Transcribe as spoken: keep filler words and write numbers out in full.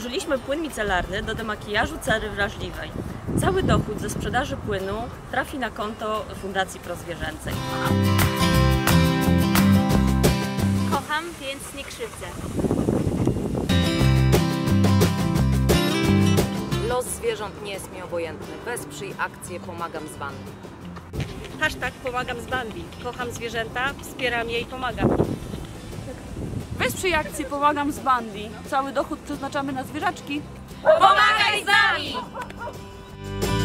Stworzyliśmy płyn micelarny do demakijażu cery wrażliwej. Cały dochód ze sprzedaży płynu trafi na konto Fundacji Prozwierzęcej. Kocham, więc nie krzywdzę. Los zwierząt nie jest mi obojętny. Wesprzyj akcję Pomagam z Bandi. Hashtag Pomagam z Bandi. Kocham zwierzęta, wspieram je i pomagam. Wesprzyj akcję Pomagam z Bandi. Cały dochód przeznaczamy na zwierzaczki. Pomagaj z nami!